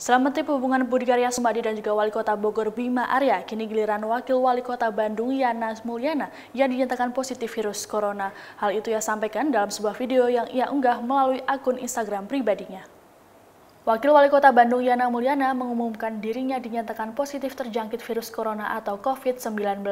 Selain Menteri Perhubungan Budi Karya Sumadi dan juga Wali Kota Bogor Bima Arya, kini giliran Wakil Wali Kota Bandung Yana Mulyana yang dinyatakan positif virus corona. Hal itu ia sampaikan dalam sebuah video yang ia unggah melalui akun Instagram pribadinya. Wakil Wali Kota Bandung Yana Mulyana mengumumkan dirinya dinyatakan positif terjangkit virus corona atau COVID-19.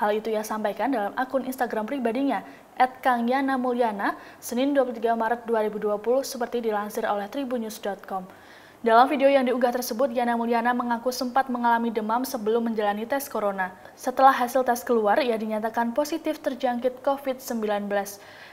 Hal itu ia sampaikan dalam akun Instagram pribadinya @kangyanamulyana Senin 23 Maret 2020 seperti dilansir oleh Tribunnews.com. Dalam video yang diunggah tersebut, Yana Mulyana mengaku sempat mengalami demam sebelum menjalani tes corona. Setelah hasil tes keluar, ia dinyatakan positif terjangkit COVID-19.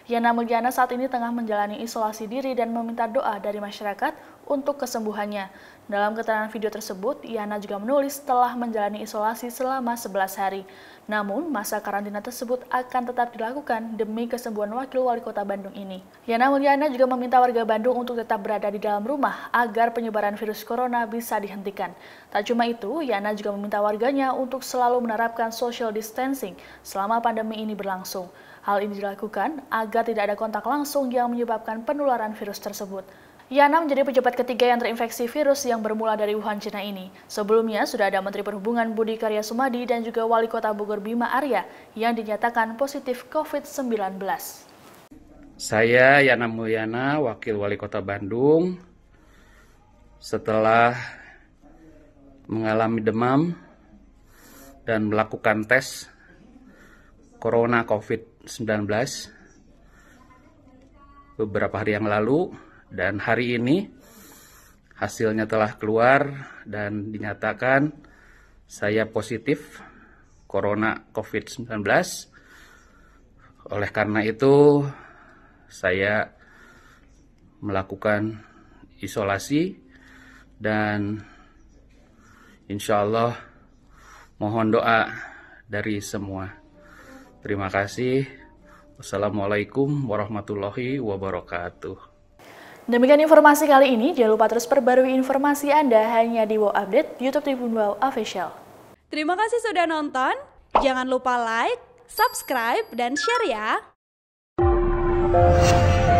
Yana Mulyana saat ini tengah menjalani isolasi diri dan meminta doa dari masyarakat untuk kesembuhannya. Dalam keterangan video tersebut, Yana juga menulis telah menjalani isolasi selama 11 hari. Namun, masa karantina tersebut akan tetap dilakukan demi kesembuhan Wakil Wali Kota Bandung ini. Yana Mulyana juga meminta warga Bandung untuk tetap berada di dalam rumah agar penyebaran virus corona bisa dihentikan. Tak cuma itu, Yana juga meminta warganya untuk selalu menerapkan social distancing selama pandemi ini berlangsung. Hal ini dilakukan agar tidak ada kontak langsung yang menyebabkan penularan virus tersebut. Yana menjadi pejabat ketiga yang terinfeksi virus yang bermula dari Wuhan, Cina ini. Sebelumnya sudah ada Menteri Perhubungan Budi Karya Sumadi dan juga Wali Kota Bogor Bima Arya yang dinyatakan positif COVID-19. Saya Yana Mulyana, Wakil Wali Kota Bandung. Setelah mengalami demam dan melakukan tes corona COVID-19 beberapa hari yang lalu, dan hari ini hasilnya telah keluar dan dinyatakan saya positif corona COVID-19. Oleh karena itu saya melakukan isolasi dan insya Allah mohon doa dari semua. Terima kasih. Wassalamualaikum warahmatullahi wabarakatuh. Demikian informasi kali ini, jangan lupa terus perbarui informasi Anda hanya di Wow Update YouTube Tribun Wow Official. Terima kasih sudah nonton, jangan lupa like, subscribe, dan share ya!